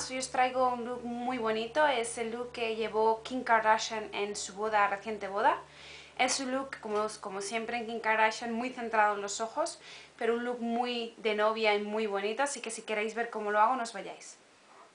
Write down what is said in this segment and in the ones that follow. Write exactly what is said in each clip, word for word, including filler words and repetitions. más, hoy os traigo un look muy bonito. Es el look que llevó Kim Kardashian en su boda, reciente boda. Es un look, como, como siempre en Kim Kardashian, muy centrado en los ojos, pero un look muy de novia y muy bonito, así que si queréis ver cómo lo hago, no os vayáis.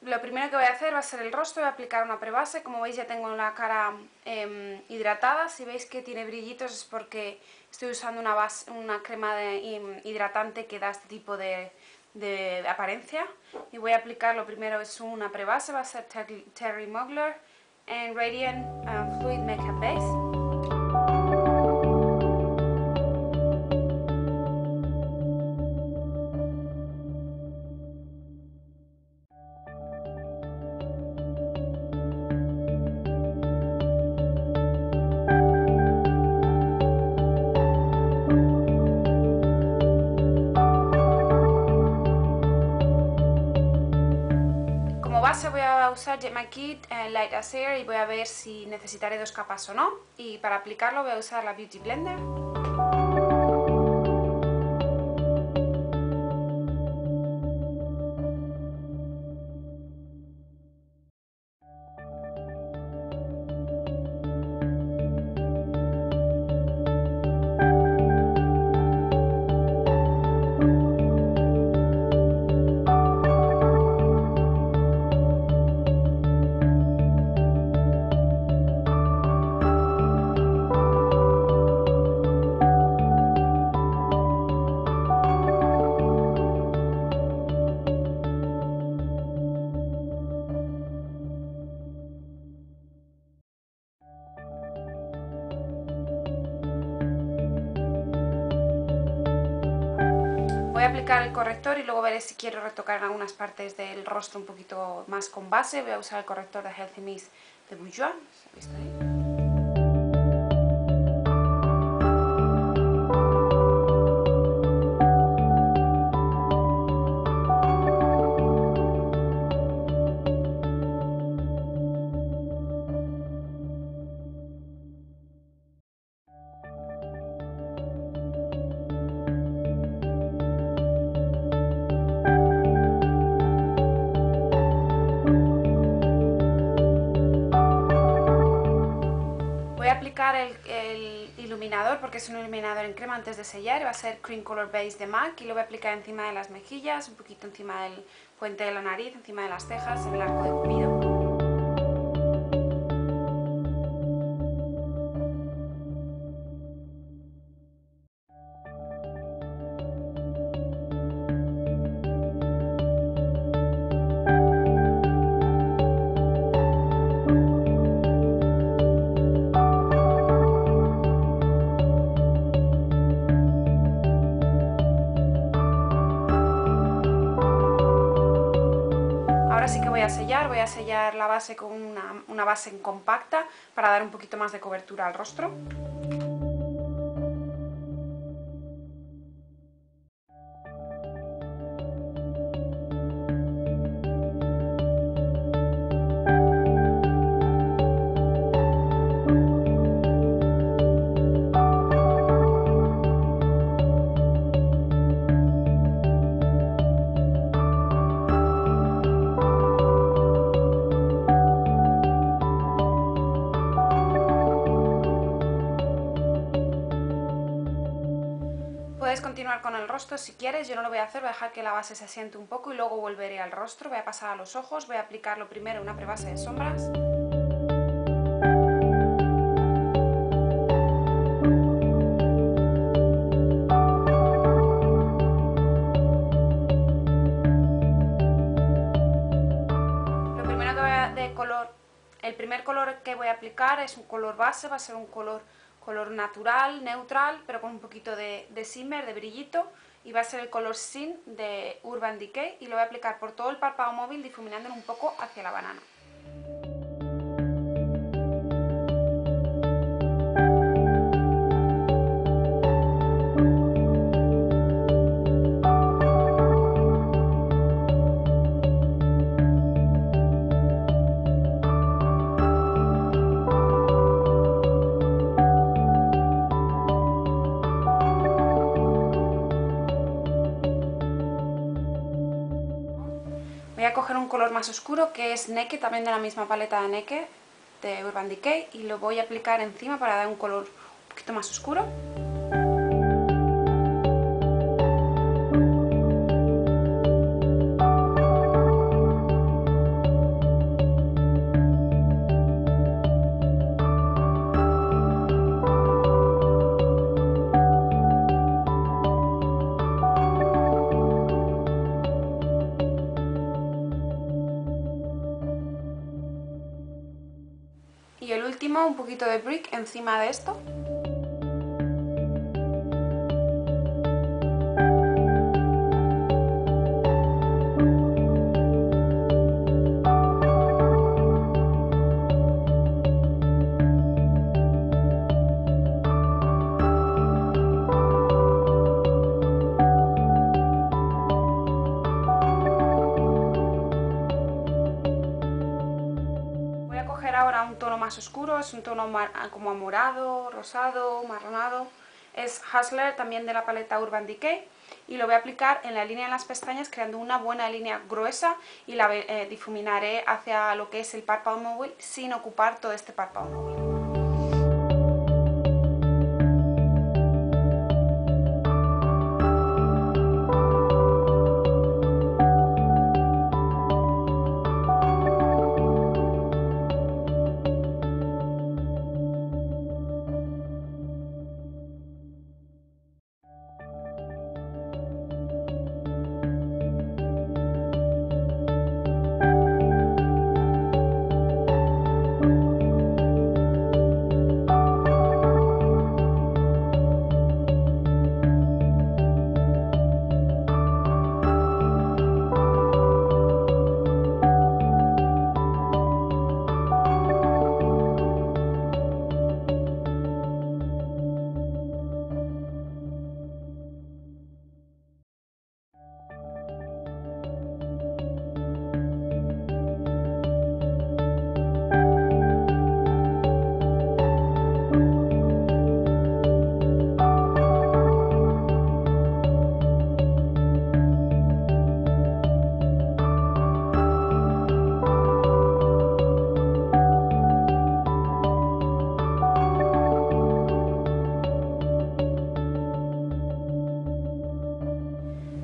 Lo primero que voy a hacer va a ser el rostro, voy a aplicar una prebase. Como veis ya tengo la cara eh, hidratada. Si veis que tiene brillitos es porque estoy usando una, base, una crema de, hidratante que da este tipo de, de apariencia. Y voy a aplicar, lo primero es una prebase, va a ser Terry, Terry Mugler en Radiant uh, Fluid Makeup Base. Voy a usar Jemakit eh, Light as Air y voy a ver si necesitaré dos capas o no, y para aplicarlo voy a usar la Beauty Blender. Aplicar el corrector y luego veré si quiero retocar en algunas partes del rostro un poquito más con base. Voy a usar el corrector de Healthy Miss de Boujoan. ¿Habéis visto ahí? El, el iluminador, porque es un iluminador en crema, antes de sellar. Va a ser Cream Color Base de MAC y lo voy a aplicar encima de las mejillas, un poquito encima del puente de la nariz, encima de las cejas, en el arco de Cupido. Así que voy a sellar, voy a sellar la base con una, una base en compacta para dar un poquito más de cobertura al rostro. Puedes continuar con el rostro si quieres, yo no lo voy a hacer, voy a dejar que la base se asiente un poco y luego volveré al rostro. Voy a pasar a los ojos, voy a aplicarlo primero una prebase de sombras. Lo primero que voy a de color, el primer color que voy a aplicar es un color base, va a ser un color color natural, neutral, pero con un poquito de, de shimmer, de brillito, y va a ser el color Sin de Urban Decay y lo voy a aplicar por todo el párpado móvil, difuminándolo un poco hacia la banana. Voy voy a coger un color más oscuro que es Naked, también de la misma paleta de Naked, de Urban Decay, y lo voy a aplicar encima para dar un color un poquito más oscuro. Y el último, un poquito de brick encima de esto. Más oscuro, es un tono como morado, rosado, marronado, es Hustler, también de la paleta Urban Decay, y lo voy a aplicar en la línea de las pestañas creando una buena línea gruesa, y la eh, difuminaré hacia lo que es el párpado móvil sin ocupar todo este párpado móvil.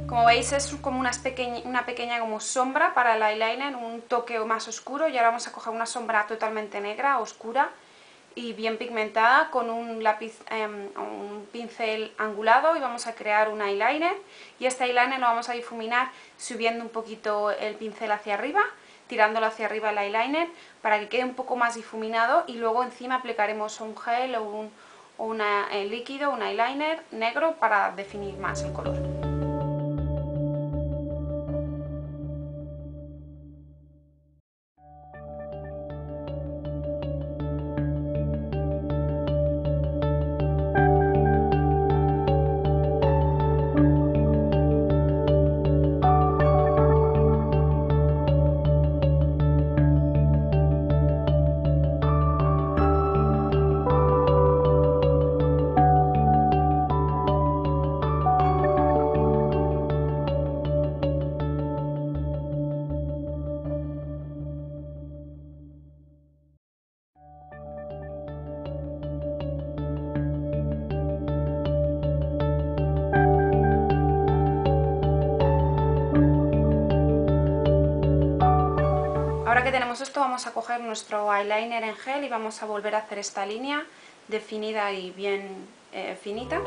Como veis, es como unas peque una pequeña como sombra para el eyeliner, un toque más oscuro, y ahora vamos a coger una sombra totalmente negra, oscura y bien pigmentada, con un lápiz, eh, un pincel angulado, y vamos a crear un eyeliner, y este eyeliner lo vamos a difuminar subiendo un poquito el pincel hacia arriba, tirándolo hacia arriba el eyeliner para que quede un poco más difuminado, y luego encima aplicaremos un gel o un una, eh, líquido, un eyeliner negro para definir más el color. Ahora que tenemos esto, vamos a coger nuestro eyeliner en gel y vamos a volver a hacer esta línea definida y bien eh, finita.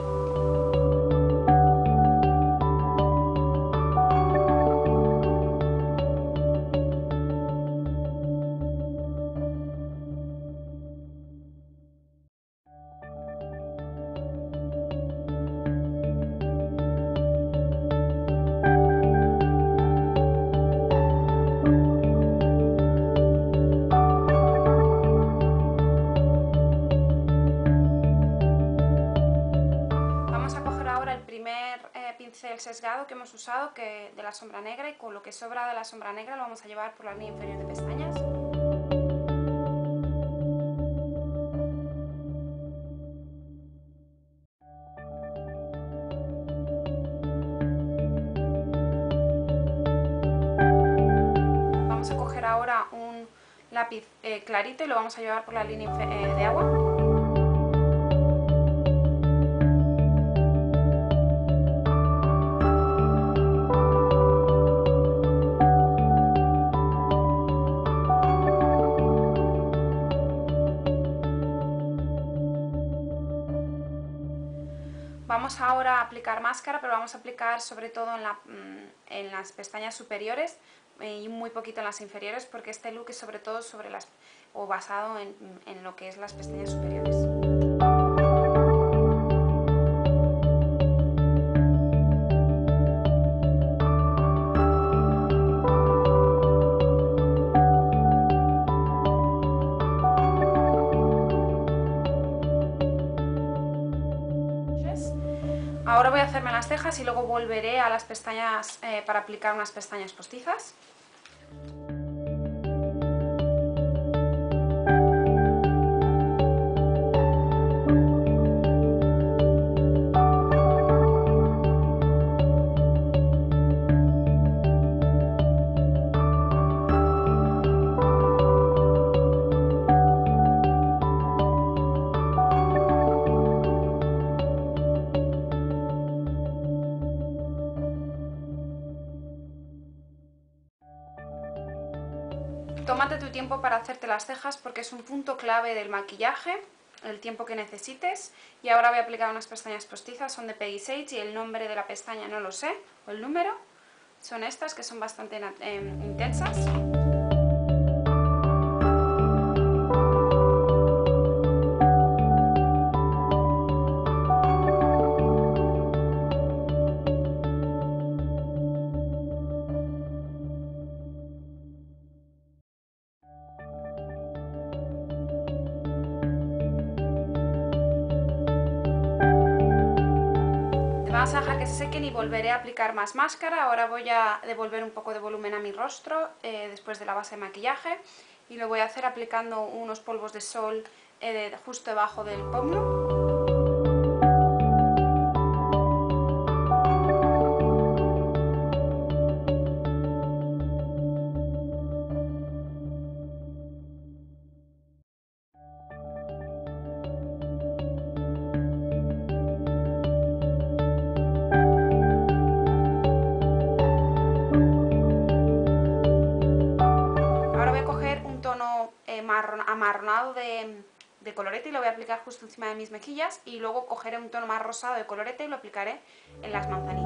El sesgado que hemos usado, que de la sombra negra, y con lo que sobra de la sombra negra lo vamos a llevar por la línea inferior de pestañas. lápiz eh, clarito y lo vamos a llevar por la línea eh, de agua. Vamos ahora a aplicar máscara, pero vamos a aplicar sobre todo en, la, en las pestañas superiores y muy poquito en las inferiores, porque este look es sobre todo sobre las, o basado en, en lo que es las pestañas superiores. Ahora voy a hacerme las cejas y luego volveré a las pestañas eh, para aplicar unas pestañas postizas. Tómate tu tiempo para hacerte las cejas porque es un punto clave del maquillaje, el tiempo que necesites. Y ahora voy a aplicar unas pestañas postizas, son de Peggy Sage y el nombre de la pestaña no lo sé, o el número. Son estas que son bastante eh, intensas. Vamos a dejar que se sequen y volveré a aplicar más máscara. Ahora voy a devolver un poco de volumen a mi rostro eh, después de la base de maquillaje y lo voy a hacer aplicando unos polvos de sol eh, de, justo debajo del pómulo. Amarronado de, de colorete y lo voy a aplicar justo encima de mis mejillas y luego cogeré un tono más rosado de colorete y lo aplicaré en las manzanitas.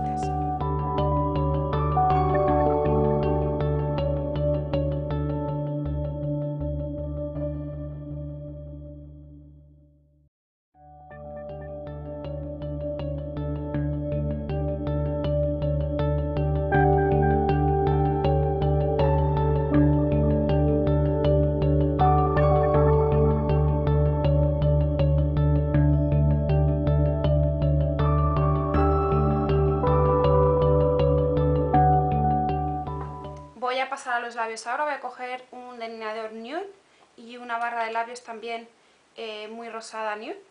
Para los labios ahora voy a coger un delineador nude y una barra de labios también eh, muy rosada nude.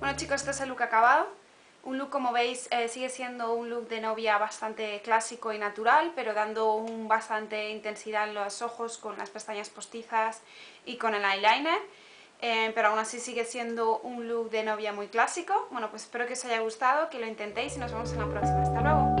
Bueno chicos, este es el look acabado. Un look, como veis, eh, sigue siendo un look de novia bastante clásico y natural, pero dando un bastante intensidad en los ojos con las pestañas postizas y con el eyeliner. Eh, pero aún así sigue siendo un look de novia muy clásico. Bueno, pues espero que os haya gustado, que lo intentéis y nos vemos en la próxima. Hasta luego.